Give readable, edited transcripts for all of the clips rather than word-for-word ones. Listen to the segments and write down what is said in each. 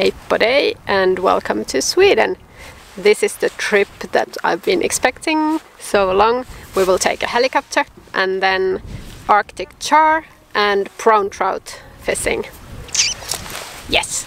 Heippodej and welcome to Sweden. This is the trip that I've been expecting so long. We will take a helicopter and then Arctic char and prawn trout fishing. Yes!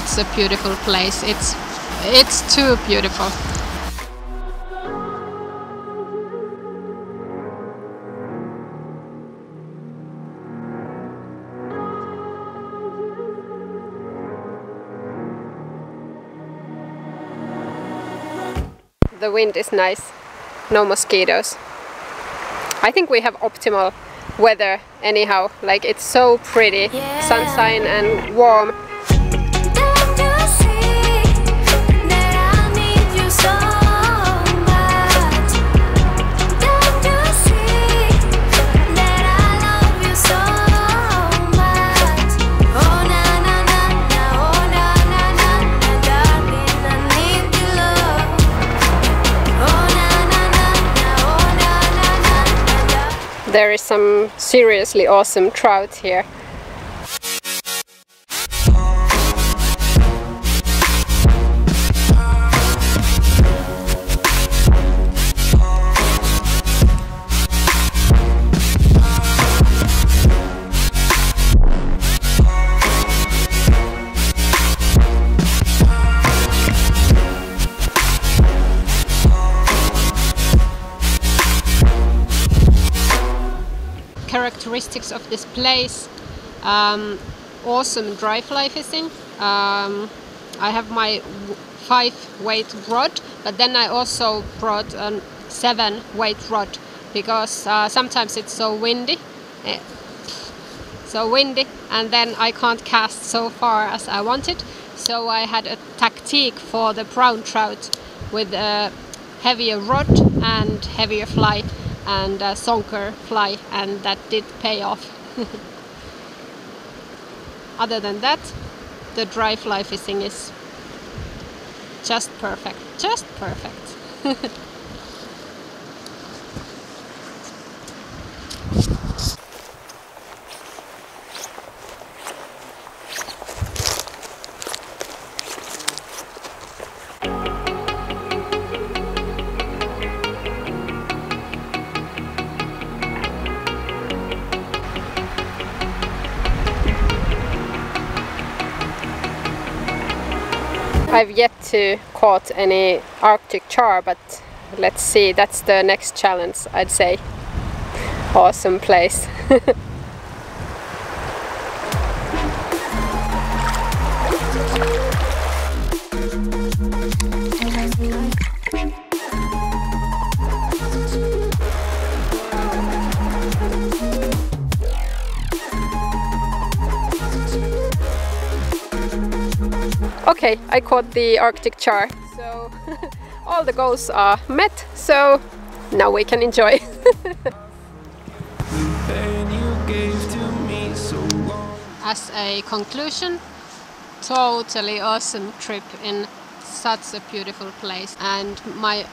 Such a beautiful place. It's too beautiful. The wind is nice. No mosquitoes. I think we have optimal weather anyhow. Like, it's so pretty. Yeah. Sunshine and warm. There is some seriously awesome trout here. Characteristics of this place: awesome dry fly fishing. I have my 5-weight rod, but then I also brought a 7-weight rod because sometimes it's so windy, and then I can't cast so far as I wanted. So I had a tactic for the brown trout with a heavier rod and heavier fly. And a sonker fly, and that did pay off. Other than that, the dry fly fishing is just perfect, just perfect. I've yet to caught any Arctic char, but let's see, that's the next challenge, I'd say. Awesome place. Okay, I caught the Arctic char, so all the goals are met, so now we can enjoy. As a conclusion, totally awesome trip in such a beautiful place, and my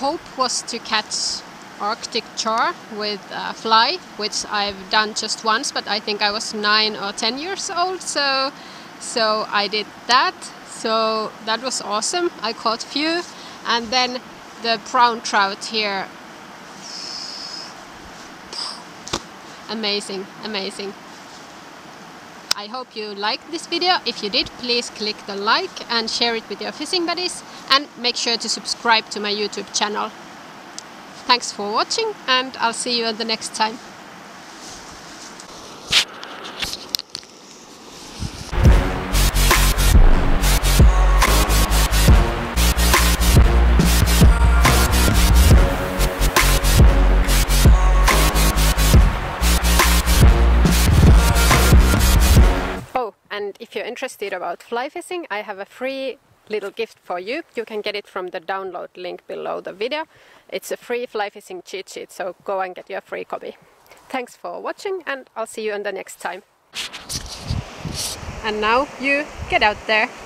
hope was to catch Arctic char with a fly, which I've done just once, but I think I was 9 or 10 years old, so I did that. So that was awesome. I caught few, and then the brown trout here. Amazing, amazing. I hope you liked this video. If you did, please click the like and share it with your fishing buddies, and make sure to subscribe to my YouTube channel. Thanks for watching, and I'll see you at the next time. And if you're interested about fly fishing, I have a free little gift for you. You can get it from the download link below the video. It's a free fly fishing cheat sheet, so go and get your free copy. Thanks for watching, and I'll see you on the next time. And now you get out there.